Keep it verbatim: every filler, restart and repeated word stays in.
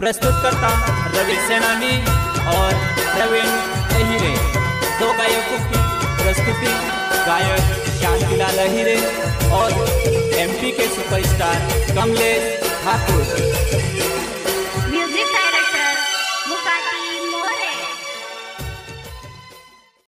प्रस्तुतकर्ता रविशनानी और प्रवीण अहिरे। दो गायकों की प्रस्तुति गायक शांतिलाल अहिरे और एमपी के सुपरस्टार कमलेश ठाकुर।